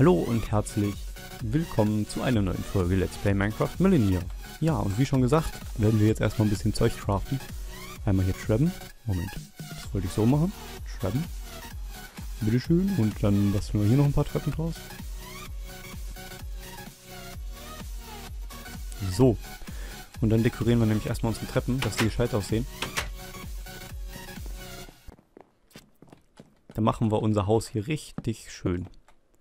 Hallo und herzlich willkommen zu einer neuen Folge Let's Play Minecraft Millenaire. Ja, und wie schon gesagt, werden wir jetzt erstmal ein bisschen Zeug craften. Einmal hier schreiben. Moment, das wollte ich so machen. Schreiben. Bitteschön. Und dann basteln wir hier noch ein paar Treppen draus. So. Und dann dekorieren wir nämlich erstmal unsere Treppen, dass die gescheit aussehen. Dann machen wir unser Haus hier richtig schön.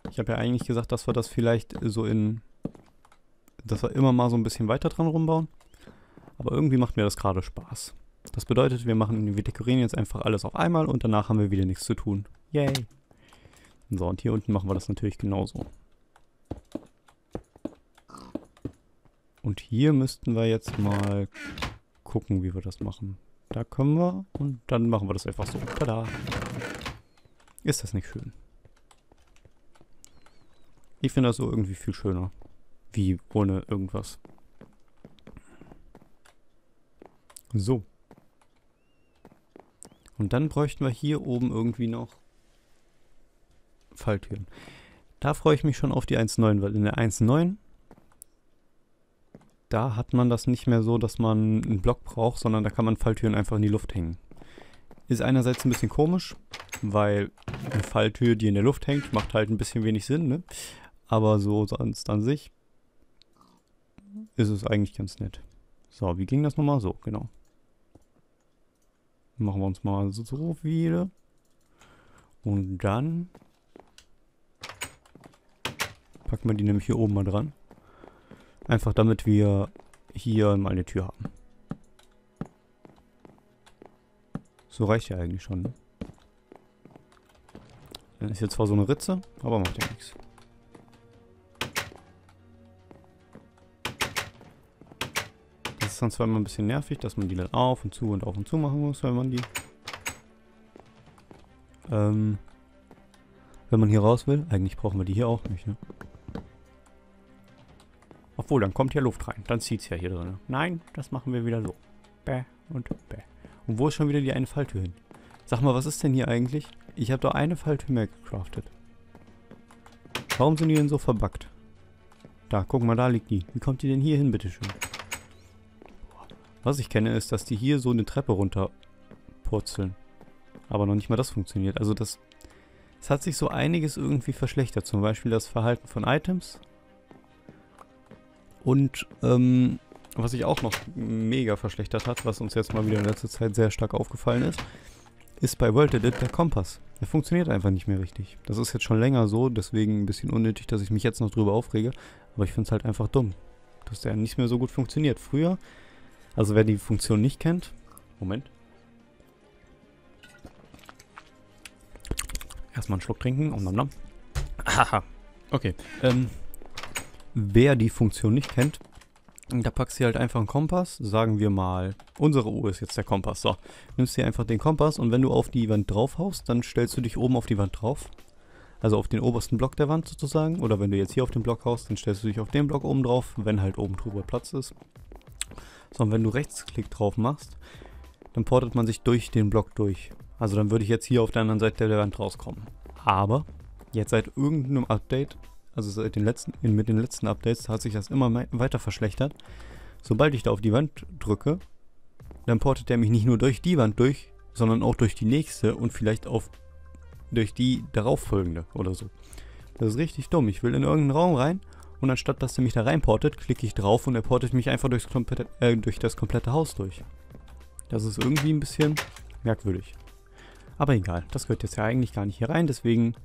Ich habe ja eigentlich gesagt, dass wir das vielleicht so in... dass wir immer mal so ein bisschen weiter dran rumbauen. Aber irgendwie macht mir das gerade Spaß. Das bedeutet, wir dekorieren jetzt einfach alles auf einmal und danach haben wir wieder nichts zu tun. Yay! So, und hier unten machen wir das natürlich genauso. Und hier müssten wir jetzt mal gucken, wie wir das machen. Da können wir und dann machen wir das einfach so. Tada! Ist das nicht schön? Ich finde das so irgendwie viel schöner. Wie ohne irgendwas. So. Und dann bräuchten wir hier oben irgendwie noch Falltüren. Da freue ich mich schon auf die 1.9, weil in der 1.9, da hat man das nicht mehr so, dass man einen Block braucht, sondern da kann man Falltüren einfach in die Luft hängen. Ist einerseits ein bisschen komisch, weil eine Falltür, die in der Luft hängt, macht halt ein bisschen wenig Sinn, ne? Aber so sonst an sich ist es eigentlich ganz nett. So, wie ging das nochmal? So, genau. Machen wir uns mal so viele. Und dann packen wir die nämlich hier oben mal dran. Einfach damit wir hier mal eine Tür haben. So reicht ja eigentlich schon, ne? Dann ist jetzt zwar so eine Ritze, aber macht ja nichts. Das ist dann zwar immer ein bisschen nervig, dass man die dann auf und zu machen muss, wenn man die... wenn man hier raus will. Eigentlich brauchen wir die hier auch nicht, ne? Obwohl, dann kommt ja Luft rein. Dann zieht es ja hier drin. Nein, das machen wir wieder so. Bäh und bäh. Und wo ist schon wieder die eine Falltür hin? Sag mal, was ist denn hier eigentlich? Ich habe doch eine Falltür mehr gecraftet. Warum sind die denn so verbuggt? Da, guck mal, da liegt die. Wie kommt die denn hier hin, bitteschön? Was ich kenne, ist, dass die hier so eine Treppe runterpurzeln. Aber noch nicht mal das funktioniert. Also das... Es hat sich so einiges irgendwie verschlechtert. Zum Beispiel das Verhalten von Items. Und, was sich auch noch mega verschlechtert hat, was uns jetzt mal wieder in letzter Zeit sehr stark aufgefallen ist, ist bei WorldEdit der Kompass. Der funktioniert einfach nicht mehr richtig. Das ist jetzt schon länger so, deswegen ein bisschen unnötig, dass ich mich jetzt noch drüber aufrege. Aber ich finde es halt einfach dumm, dass der nicht mehr so gut funktioniert. Früher, also wer die Funktion nicht kennt... Moment. Erstmal einen Schluck trinken. Om nom nom. Haha. Okay. Wer die Funktion nicht kennt... Da packst du halt einfach einen Kompass, sagen wir mal, unsere Uhr ist jetzt der Kompass, so. Nimmst dir einfach den Kompass und wenn du auf die Wand drauf haust, dann stellst du dich oben auf die Wand drauf. Also auf den obersten Block der Wand sozusagen, oder wenn du jetzt hier auf den Block haust, dann stellst du dich auf den Block oben drauf, wenn halt oben drüber Platz ist. So, und wenn du Rechtsklick drauf machst, dann portet man sich durch den Block durch. Also dann würde ich jetzt hier auf der anderen Seite der Wand rauskommen. Aber jetzt seit irgendeinem Update... Also seit den letzten, mit den letzten Updates hat sich das immer weiter verschlechtert. Sobald ich da auf die Wand drücke, dann portet der mich nicht nur durch die Wand durch, sondern auch durch die nächste und vielleicht auf durch die darauffolgende oder so. Das ist richtig dumm. Ich will in irgendeinen Raum rein und anstatt, dass der mich da reinportet, klicke ich drauf und er portet mich einfach durch das komplette Haus durch. Das ist irgendwie ein bisschen merkwürdig. Aber egal, das gehört jetzt ja eigentlich gar nicht hier rein, deswegen...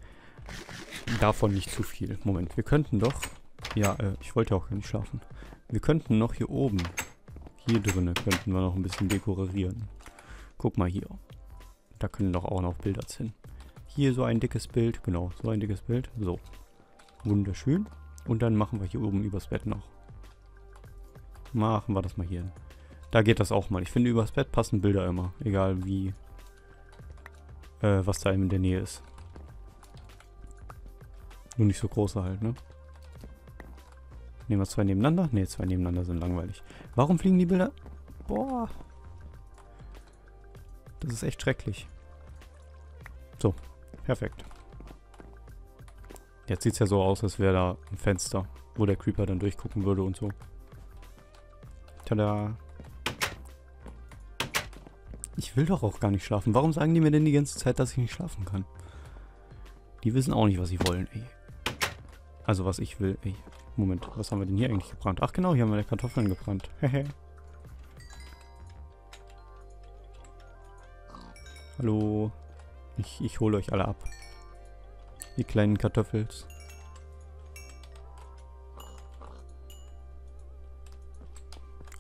Davon nicht zu viel. Moment, wir könnten doch... Ja, ich wollte ja auch gar nicht schlafen. Wir könnten noch hier oben... Hier drinnen könnten wir noch ein bisschen dekorieren. Guck mal hier. Da können doch auch noch Bilder hin. Hier so ein dickes Bild. Genau, so ein dickes Bild. So. Wunderschön. Und dann machen wir hier oben übers Bett noch. Machen wir das mal hier hin. Da geht das auch mal. Ich finde, übers Bett passen Bilder immer. Egal wie... was da in der Nähe ist. Nur nicht so große halt, ne? Nehmen wir zwei nebeneinander? Ne, zwei nebeneinander sind langweilig. Warum fliegen die Bilder? Boah. Das ist echt schrecklich. So, perfekt. Jetzt sieht es ja so aus, als wäre da ein Fenster, wo der Creeper dann durchgucken würde und so. Tada. Ich will doch auch gar nicht schlafen. Warum sagen die mir denn die ganze Zeit, dass ich nicht schlafen kann? Die wissen auch nicht, was sie wollen, ey. Also, was ich will, ey. Moment, was haben wir denn hier eigentlich gebrannt? Ach genau, hier haben wir die Kartoffeln gebrannt. Hehe. Hallo. Ich hole euch alle ab. Die kleinen Kartoffels.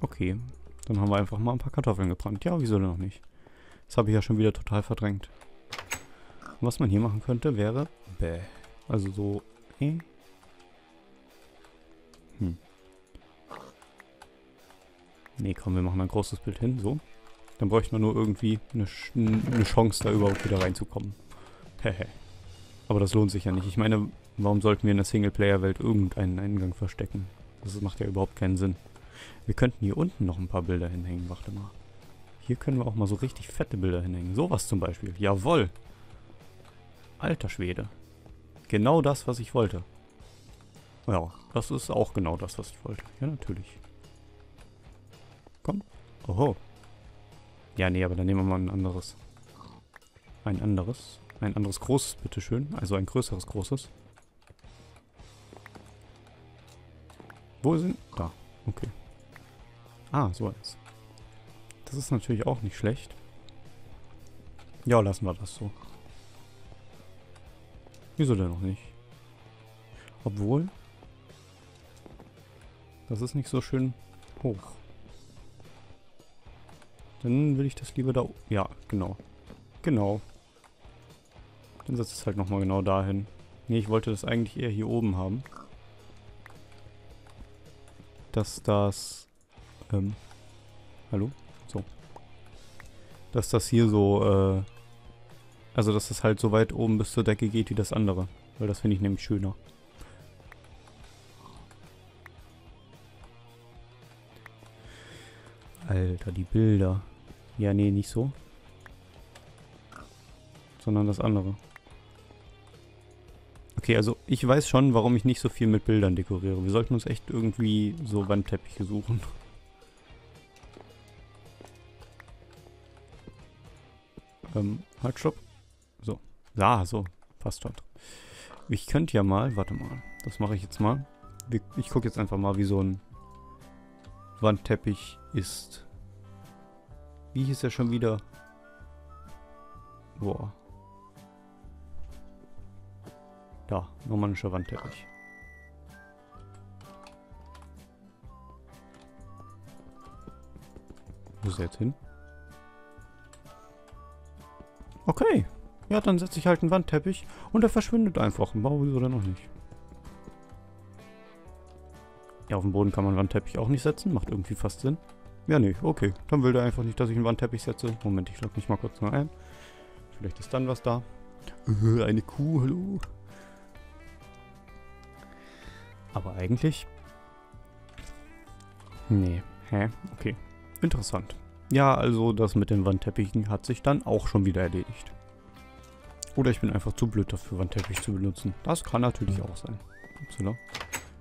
Okay, dann haben wir einfach mal ein paar Kartoffeln gebrannt. Ja, wieso denn noch nicht? Das habe ich ja schon wieder total verdrängt. Und was man hier machen könnte, wäre... Bäh. Also so... Nee, komm, wir machen ein großes Bild hin, so. Dann bräuchten wir nur irgendwie eine Chance, da überhaupt wieder reinzukommen. Hehe. Aber das lohnt sich ja nicht. Ich meine, warum sollten wir in der Singleplayer-Welt irgendeinen Eingang verstecken? Das macht ja überhaupt keinen Sinn. Wir könnten hier unten noch ein paar Bilder hinhängen. Warte mal. Hier können wir auch mal so richtig fette Bilder hinhängen. Sowas zum Beispiel. Jawohl! Alter Schwede. Genau das, was ich wollte. Ja, das ist auch genau das, was ich wollte. Ja, natürlich. Komm. Oho. Ja, nee, aber dann nehmen wir mal ein anderes. Ein anderes. Ein anderes großes, bitteschön. Also ein größeres großes. Wo sind... Da. Okay. Ah, so eins. Das ist natürlich auch nicht schlecht. Ja, lassen wir das so. Wieso denn noch nicht? Obwohl... Das ist nicht so schön hoch. Dann will ich das lieber da... Ja, genau. Genau. Dann setzt es halt nochmal genau dahin. Nee, ich wollte das eigentlich eher hier oben haben. Dass das... Hallo? So. Dass das hier so... also, dass das halt so weit oben bis zur Decke geht wie das andere. Weil das finde ich nämlich schöner. Alter, die Bilder. Ja, nee, nicht so. Sondern das andere. Okay, also ich weiß schon, warum ich nicht so viel mit Bildern dekoriere. Wir sollten uns echt irgendwie so Wandteppiche suchen. Halt, stopp. So. Ja, so. Passt schon. Ich könnte ja mal... Warte mal. Das mache ich jetzt mal. Ich gucke jetzt einfach mal, wie so ein Wandteppich ist. Wie hieß er schon wieder? Boah. Da, normannischer Wandteppich. Wo ist er jetzt hin? Okay. Ja, dann setze ich halt einen Wandteppich und er verschwindet einfach. Im Bau oder noch nicht. Ja, auf dem Boden kann man einen Wandteppich auch nicht setzen. Macht irgendwie fast Sinn. Ja, nee, okay. Dann will der einfach nicht, dass ich einen Wandteppich setze. Moment, ich logge mich mal kurz noch ein. Vielleicht ist dann was da. Eine Kuh, hallo. Aber eigentlich... Nee. Hä? Okay. Interessant. Ja, also das mit den Wandteppichen hat sich dann auch schon wieder erledigt. Oder ich bin einfach zu blöd dafür, Wandteppich zu benutzen. Das kann natürlich auch sein. Upsala.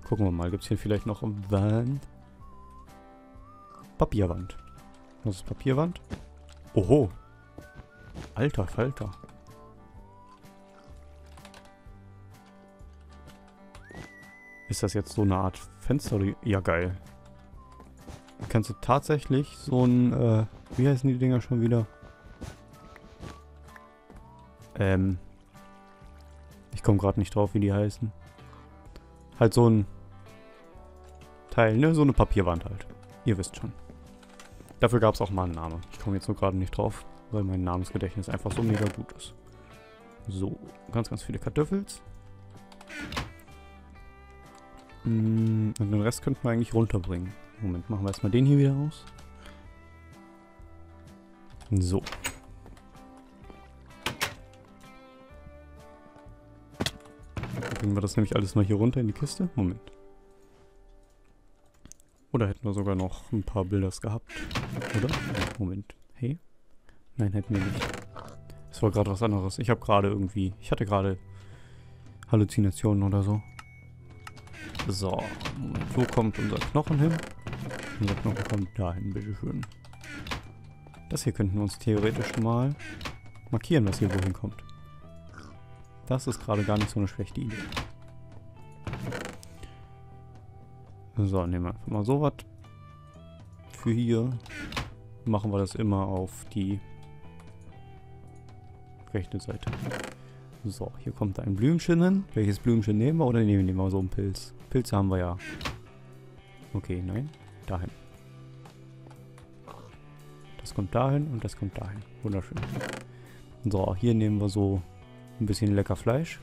Gucken wir mal, gibt es hier vielleicht noch eine Wand? Papierwand. Was ist Papierwand? Oho. Alter Falter. Ist das jetzt so eine Art Fenster? Ja, geil. Kannst du tatsächlich so ein... wie heißen die Dinger schon wieder? Ich komme gerade nicht drauf, wie die heißen. Halt so ein... Teil, ne? So eine Papierwand halt. Ihr wisst schon. Dafür gab es auch mal einen Namen. Ich komme jetzt nur gerade nicht drauf, weil mein Namensgedächtnis einfach so mega gut ist. So, ganz, ganz viele Kartoffels. Und den Rest könnten wir eigentlich runterbringen. Moment, machen wir erstmal den hier wieder aus. So. Dann bringen wir das nämlich alles mal hier runter in die Kiste. Moment. Oder hätten wir sogar noch ein paar Bilder gehabt. Oder? Moment. Hey. Nein, hätten wir nicht. Es war gerade was anderes. Ich hatte gerade... Halluzinationen oder so. So, Moment, wo kommt unser Knochen hin? Unser Knochen kommt dahin, bitteschön. Das hier könnten wir uns theoretisch mal markieren, was hier wohin kommt. Das ist gerade gar nicht so eine schlechte Idee. So, nehmen wir einfach mal sowas. Für hier machen wir das immer auf die rechte Seite. So, hier kommt ein Blümchen hin. Welches Blümchen nehmen wir? Oder nehmen wir so einen Pilz? Pilze haben wir ja. Okay, nein. Dahin. Das kommt dahin und das kommt dahin. Wunderschön. So, hier nehmen wir so ein bisschen lecker Fleisch.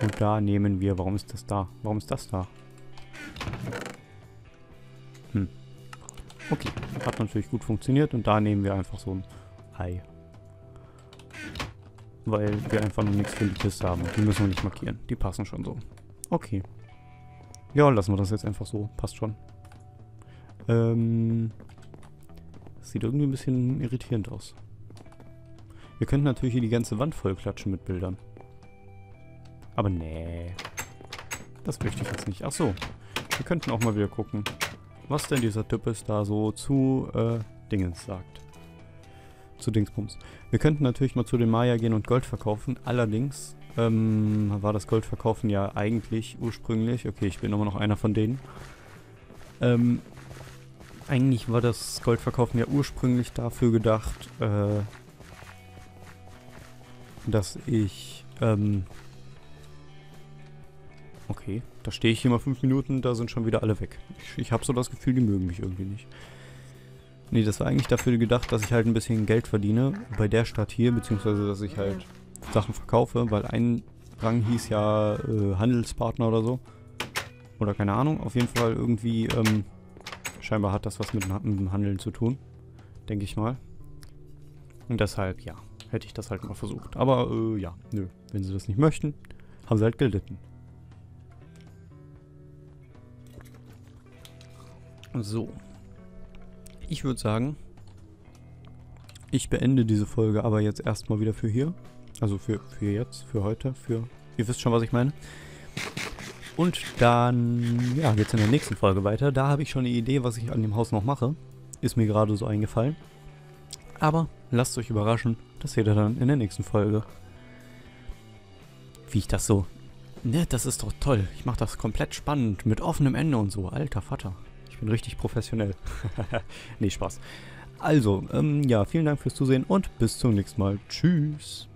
Und da nehmen wir... Warum ist das da? Warum ist das da? Hm. Okay. Hat natürlich gut funktioniert. Und da nehmen wir einfach so ein Ei. Weil wir einfach noch nichts für die Kiste haben. Die müssen wir nicht markieren. Die passen schon so. Okay. Ja, lassen wir das jetzt einfach so. Passt schon. Das sieht irgendwie ein bisschen irritierend aus. Wir könnten natürlich hier die ganze Wand vollklatschen mit Bildern. Aber nee. Das möchte ich jetzt nicht. Achso. Wir könnten auch mal wieder gucken, was denn dieser Typ ist da so zu Dingens sagt. Zu Dingsbums. Wir könnten natürlich mal zu den Maya gehen und Gold verkaufen. Allerdings war das Gold verkaufen ja eigentlich ursprünglich. Okay, ich bin immer noch einer von denen. Eigentlich war das Gold verkaufen ja ursprünglich dafür gedacht, dass ich... Okay, da stehe ich hier mal 5 Minuten, da sind schon wieder alle weg. Ich habe so das Gefühl, die mögen mich irgendwie nicht. Nee, das war eigentlich dafür gedacht, dass ich halt ein bisschen Geld verdiene bei der Stadt hier, beziehungsweise dass ich halt Sachen verkaufe, weil ein Rang hieß ja Handelspartner oder so. Oder keine Ahnung, auf jeden Fall irgendwie, scheinbar hat das was mit dem Handeln zu tun, denke ich mal. Und deshalb, ja, hätte ich das halt mal versucht. Aber, ja, nö, wenn sie das nicht möchten, haben sie halt gelitten. So. Ich würde sagen, ich beende diese Folge aber jetzt erstmal wieder für hier. Also für jetzt, für heute, für... Ihr wisst schon, was ich meine. Und dann, ja, geht's in der nächsten Folge weiter. Da habe ich schon eine Idee, was ich an dem Haus noch mache. Ist mir gerade so eingefallen. Aber lasst euch überraschen, das seht ihr dann in der nächsten Folge. Wie ich das so... Ne, das ist doch toll. Ich mache das komplett spannend, mit offenem Ende und so. Alter Vater. Ich bin richtig professionell. Nee, Spaß. Also, ja, vielen Dank fürs Zusehen und bis zum nächsten Mal. Tschüss.